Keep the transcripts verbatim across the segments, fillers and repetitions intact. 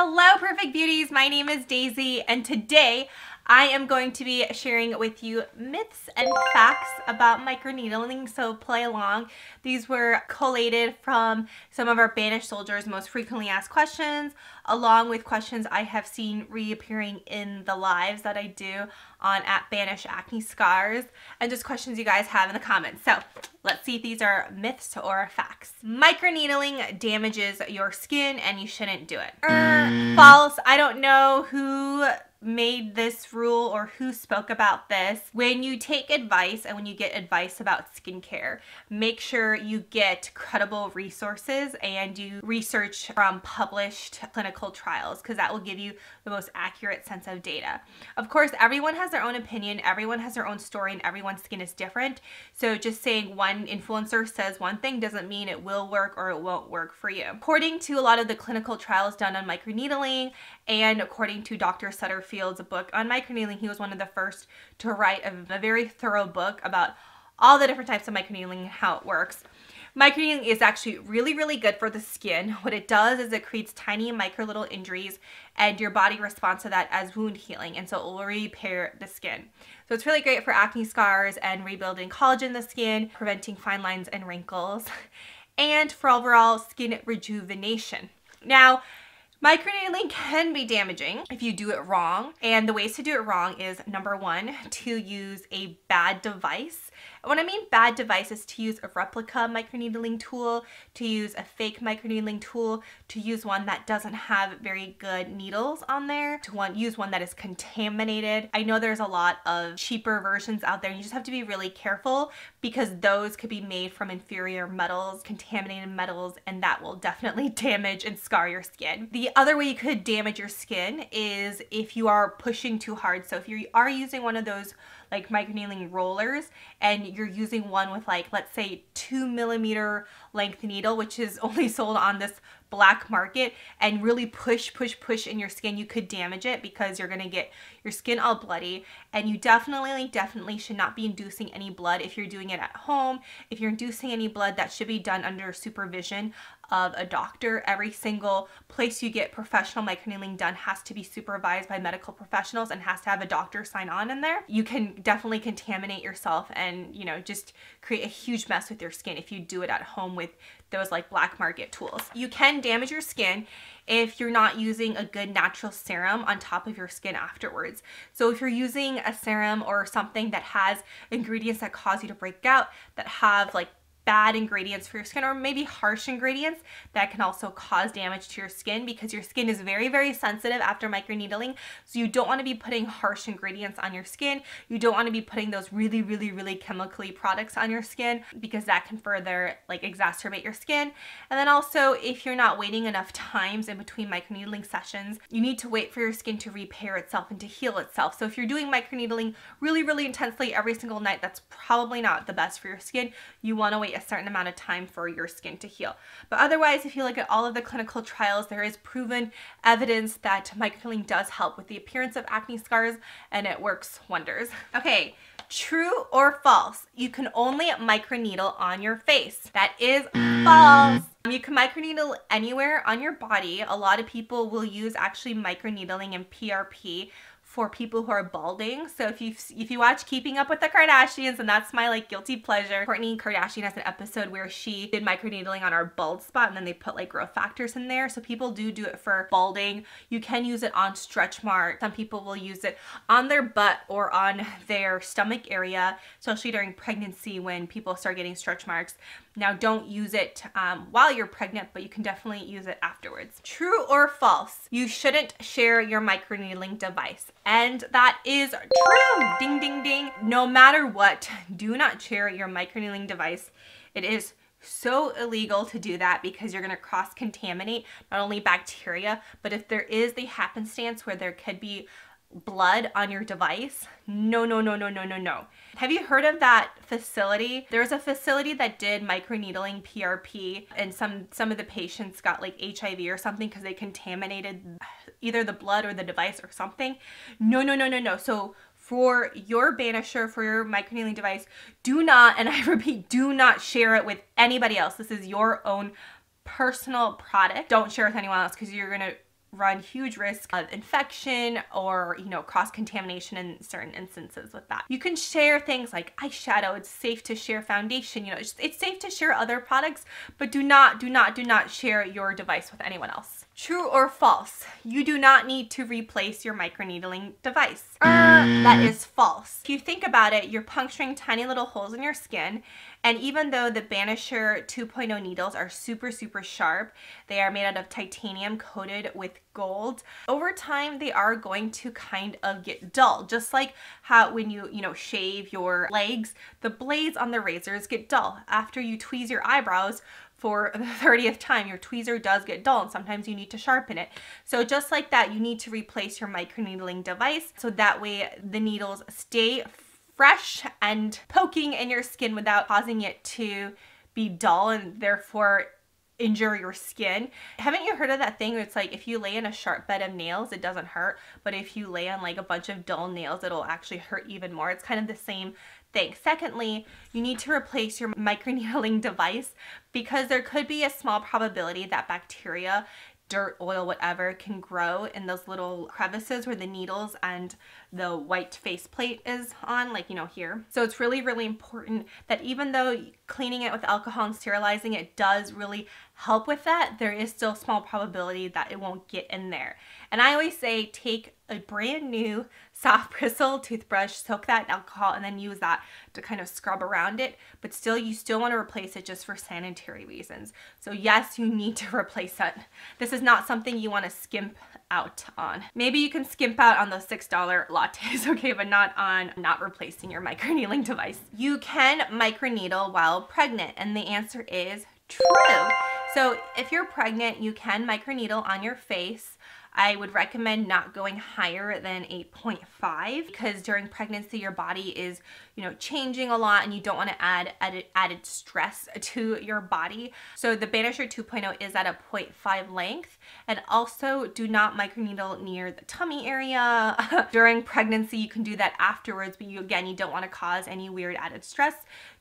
Hello, Perfect Beauties. My name is Daisy, and today I am going to be sharing with you myths and facts about microneedling, so play along. These were collated from some of our Banished Soldiers' most frequently asked questions, along with questions I have seen reappearing in the lives that I do on at Banish Acne Scars, and just questions you guys have in the comments. So let's see if these are myths or facts. Microneedling damages your skin and you shouldn't do it. Er, false. I don't know who made this rule or who spoke about this. When you take advice and when you get advice about skincare, make sure you get credible resources and you research from published clinical trials, because that will give you the most accurate sense of data. Of course, everyone has their own opinion, everyone has their own story, and everyone's skin is different. So just saying one influencer says one thing doesn't mean it will work or it won't work for you. According to a lot of the clinical trials done on microneedling, and according to Doctor Sutterfield's book on microneedling, he was one of the first to write a, a very thorough book about all the different types of microneedling and how it works. Microneedling is actually really, really good for the skin. What it does is it creates tiny micro little injuries, and your body responds to that as wound healing, and so it will repair the skin. So it's really great for acne scars and rebuilding collagen in the skin, preventing fine lines and wrinkles, and for overall skin rejuvenation. Now, microneedling can be damaging if you do it wrong, and the ways to do it wrong is, number one, to use a bad device. And when I mean bad device is to use a replica microneedling tool, to use a fake microneedling tool, to use one that doesn't have very good needles on there, to one, use one that is contaminated. I know there's a lot of cheaper versions out there, and you just have to be really careful because those could be made from inferior metals, contaminated metals, and that will definitely damage and scar your skin. The The other way you could damage your skin is if you are pushing too hard. So if you are using one of those like microneedling rollers and you're using one with like, let's say two millimeter length needle, which is only sold on this black market, and really push, push, push in your skin, you could damage it because you're gonna get your skin all bloody, and you definitely, definitely should not be inducing any blood if you're doing it at home. If you're inducing any blood, that should be done under supervision of a doctor. Every single place you get professional microneedling done has to be supervised by medical professionals and has to have a doctor sign on in there. You can definitely contaminate yourself and, you know, just create a huge mess with your skin if you do it at home with those like black market tools. You can damage your skin if you're not using a good natural serum on top of your skin afterwards. So if you're using a serum or something that has ingredients that cause you to break out, that have like bad ingredients for your skin, or maybe harsh ingredients, that can also cause damage to your skin because your skin is very, very sensitive after microneedling. So you don't want to be putting harsh ingredients on your skin. You don't want to be putting those really, really, really chemically products on your skin because that can further like exacerbate your skin. And then also, if you're not waiting enough times in between microneedling sessions, you need to wait for your skin to repair itself and to heal itself. So if you're doing microneedling really, really intensely every single night, that's probably not the best for your skin. You want to wait a certain amount of time for your skin to heal. But otherwise, if you look at all of the clinical trials, there is proven evidence that microneedling does help with the appearance of acne scars, and it works wonders. Okay, true or false? You can only microneedle on your face. That is false. You can microneedle anywhere on your body. A lot of people will use actually microneedling and P R P for people who are balding. So if you if you watch Keeping Up With The Kardashians, and that's my like guilty pleasure, Kourtney Kardashian has an episode where she did microneedling on her bald spot, and then they put like growth factors in there. So people do do it for balding. You can use it on stretch marks. Some people will use it on their butt or on their stomach area, especially during pregnancy when people start getting stretch marks. Now, don't use it um, while you're pregnant, but you can definitely use it afterwards. True or false? You shouldn't share your microneedling device. And that is true. Ding, ding, ding. No matter what, do not share your microneedling device. It is so illegal to do that because you're going to cross-contaminate not only bacteria, but if there is the happenstance where there could be blood on your device, no, no, no, no, no, no, no. Have you heard of that facility? There's a facility that did microneedling P R P, and some some of the patients got like H I V or something because they contaminated either the blood or the device or something. No, no, no, no, no. So for your banisher, for your microneedling device, do not, and I repeat, do not share it with anybody else. This is your own personal product. Don't share with anyone else because you're going to run huge risk of infection or, you know, cross-contamination in certain instances with that. You can share things like eyeshadow. It's safe to share foundation. You know, it's, it's safe to share other products, but do not, do not, do not share your device with anyone else. True or false? You do not need to replace your microneedling device. Uh, that is false. If you think about it, you're puncturing tiny little holes in your skin, and even though the Banisher two point oh needles are super, super sharp, they are made out of titanium coated with gold, over time they are going to kind of get dull. Just like how when you, you know, shave your legs, the blades on the razors get dull. After you tweeze your eyebrows for the thirtieth time, your tweezer does get dull, and sometimes you need to sharpen it. So just like that, you need to replace your microneedling device so that way the needles stay fresh and poking in your skin without causing it to be dull and therefore injure your skin. Haven't you heard of that thing where it's like, if you lay in a sharp bed of nails, it doesn't hurt, but if you lay on like a bunch of dull nails, it'll actually hurt even more? It's kind of the same thing. Secondly, you need to replace your microneedling device because there could be a small probability that bacteria, dirt, oil, whatever, can grow in those little crevices where the needles and the white faceplate is on, like, you know, here. So it's really, really important that even though cleaning it with alcohol and sterilizing it does really help with that, there is still small probability that it won't get in there. And I always say take a brand new soft bristle toothbrush, soak that in alcohol, and then use that to kind of scrub around it, but still, you still want to replace it just for sanitary reasons. So yes, you need to replace it. This is not something you want to skimp out on. Maybe you can skimp out on those six dollar lattes, okay, but not on not replacing your microneedling device. You can microneedle while pregnant, and the answer is true. So if you're pregnant, you can microneedle on your face. I would recommend not going higher than eight point five because during pregnancy your body is, you know, changing a lot and you don't want to add added, added stress to your body. So the Banisher two point oh is at a zero point five length, and also do not microneedle near the tummy area during pregnancy. You can do that afterwards, but you, again, you don't want to cause any weird added stress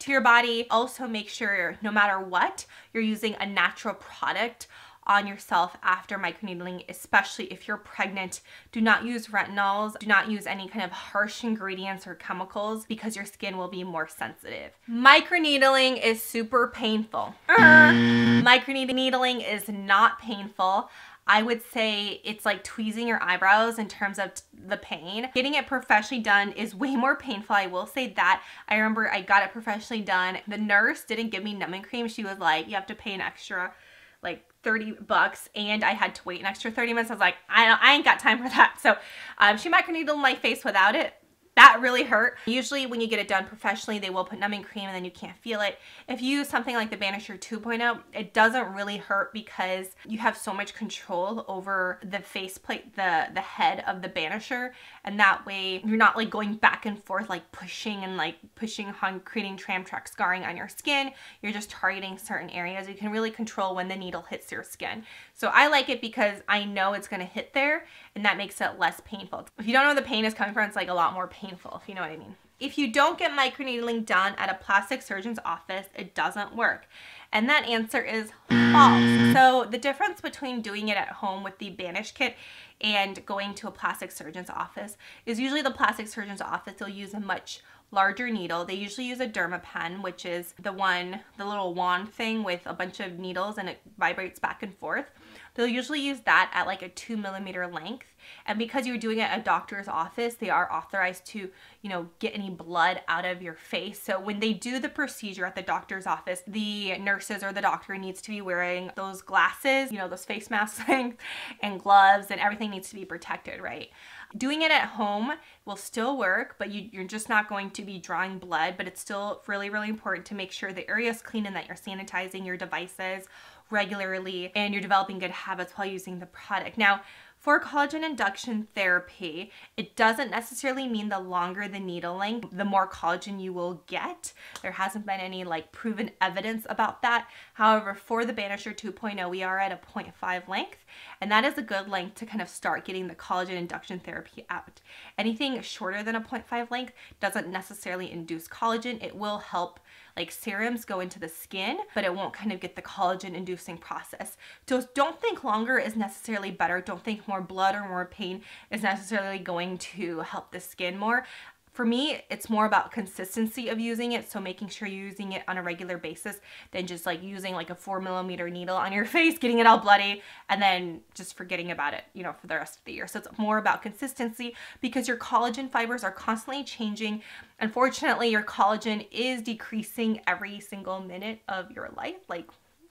to your body. Also make sure no matter what, you're using a natural product on yourself after microneedling, especially if you're pregnant. Do not use retinols, do not use any kind of harsh ingredients or chemicals because your skin will be more sensitive. Microneedling is super painful. Er, microneedling is not painful. I would say it's like tweezing your eyebrows in terms of the pain. Getting it professionally done is way more painful, I will say that. I remember I got it professionally done. The nurse didn't give me numbing cream. She was like, you have to pay an extra like thirty bucks, and I had to wait an extra thirty minutes. I was like, I, don't, I ain't got time for that. So um, she microneedled my face without it. That really hurt. Usually when you get it done professionally, they will put numbing cream and then you can't feel it. If you use something like the Banisher two point oh, it doesn't really hurt because you have so much control over the faceplate, the, the head of the Banisher, and that way you're not like going back and forth, like pushing and like pushing on, creating tram track scarring on your skin. You're just targeting certain areas. You can really control when the needle hits your skin. So I like it because I know it's gonna hit there, and that makes it less painful. If you don't know where the pain is coming from, it's like a lot more painful. Painful, if you know what I mean. If you don't get microneedling done at a plastic surgeon's office, it doesn't work. And that answer is false. So the difference between doing it at home with the Banish Kit and going to a plastic surgeon's office is usually the plastic surgeon's office will use a much larger needle. They usually use a Dermapen, which is the one, the little wand thing with a bunch of needles and it vibrates back and forth. They'll usually use that at like a two millimeter length. And because you're doing it at a doctor's office, they are authorized to, you know, get any blood out of your face. So when they do the procedure at the doctor's office, the nurses or the doctor needs to be wearing those glasses, you know, those face masks things, and gloves, and everything needs to be protected, right? Doing it at home will still work, but you, you're just not going to be drawing blood, but it's still really, really important to make sure the area is clean and that you're sanitizing your devices regularly and you're developing good habits while using the product. Now, for collagen induction therapy, it doesn't necessarily mean the longer the needle length, the more collagen you will get. There hasn't been any like proven evidence about that. However, for the Banisher two point oh, we are at a zero point five length. And that is a good length to kind of start getting the collagen induction therapy out. Anything shorter than a point five length doesn't necessarily induce collagen. It will help, like, serums go into the skin, but it won't kind of get the collagen inducing process. So don't think longer is necessarily better. Don't think more blood or more pain is necessarily going to help the skin more. For me, it's more about consistency of using it, so making sure you're using it on a regular basis than just like using like a four millimeter needle on your face, getting it all bloody, and then just forgetting about it, you know, for the rest of the year. So it's more about consistency because your collagen fibers are constantly changing. Unfortunately, your collagen is decreasing every single minute of your life. Like,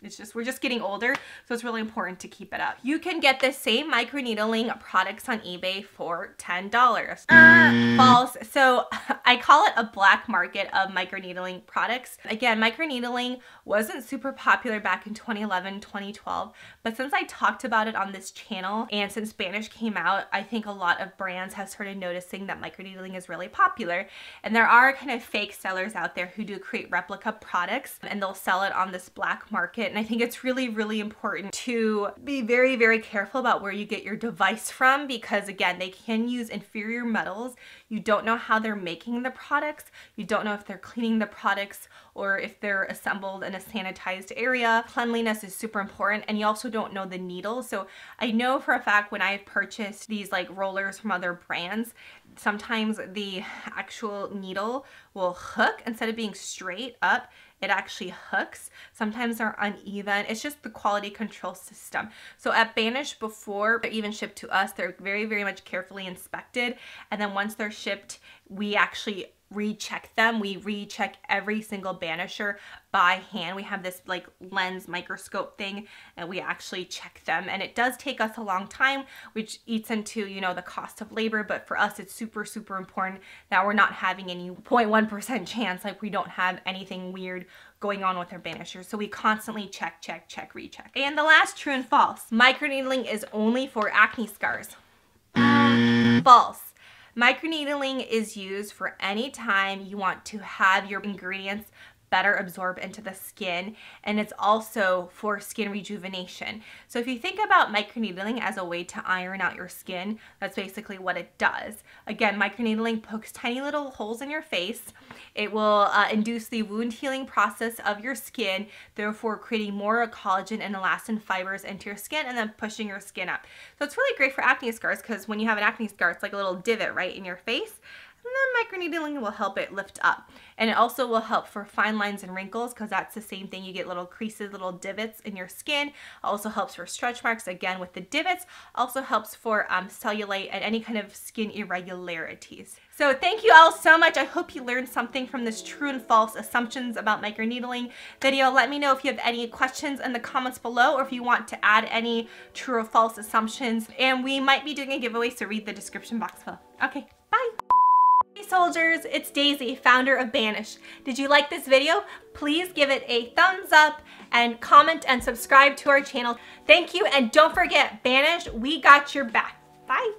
it's just, we're just getting older, so it's really important to keep it up. You can get the same microneedling products on eBay for ten dollars. Mm. Uh, false. So I call it a black market of microneedling products. Again, microneedling wasn't super popular back in twenty eleven, twenty twelve, but since I talked about it on this channel and since Banish came out, I think a lot of brands have started noticing that microneedling is really popular. And there are kind of fake sellers out there who do create replica products, and they'll sell it on this black market. And I think it's really, really important to be very, very careful about where you get your device from, because again, they can use inferior metals. You don't know how they're making the products. You don't know if they're cleaning the products or if they're assembled in a sanitized area. Cleanliness is super important, and you also don't know the needle. So I know for a fact when I've purchased these like rollers from other brands, sometimes the actual needle will hook. Instead of being straight up, it actually hooks. Sometimes they're uneven. It's just the quality control system. So at Banish, before they're even shipped to us, they're very, very much carefully inspected. And then once they're shipped, we actually recheck them. We recheck every single Banisher by hand. We have this like lens microscope thing, and we actually check them. And it does take us a long time, which eats into, you know, the cost of labor. But for us, it's super, super important that we're not having any zero point one percent chance, like we don't have anything weird going on with our Banishers. So we constantly check, check, check, recheck. And the last true and false, microneedling is only for acne scars. False. Microneedling is used for any time you want to have your ingredients better absorb into the skin, and it's also for skin rejuvenation. So if you think about microneedling as a way to iron out your skin, that's basically what it does. Again, microneedling pokes tiny little holes in your face. It will uh, induce the wound healing process of your skin, therefore creating more collagen and elastin fibers into your skin and then pushing your skin up. So it's really great for acne scars, because when you have an acne scar, it's like a little divot right in your face. And then microneedling will help it lift up. And it also will help for fine lines and wrinkles, because that's the same thing. You get little creases, little divots in your skin. Also helps for stretch marks, again with the divots. Also helps for um, cellulite and any kind of skin irregularities. So thank you all so much. I hope you learned something from this true and false assumptions about microneedling video. Let me know if you have any questions in the comments below, or if you want to add any true or false assumptions. And we might be doing a giveaway, so read the description box below. Okay, bye. Hey soldiers, it's Daisy, founder of Banish. Did you like this video? Please give it a thumbs up and comment and subscribe to our channel. Thank you, and don't forget, Banish, we got your back. Bye.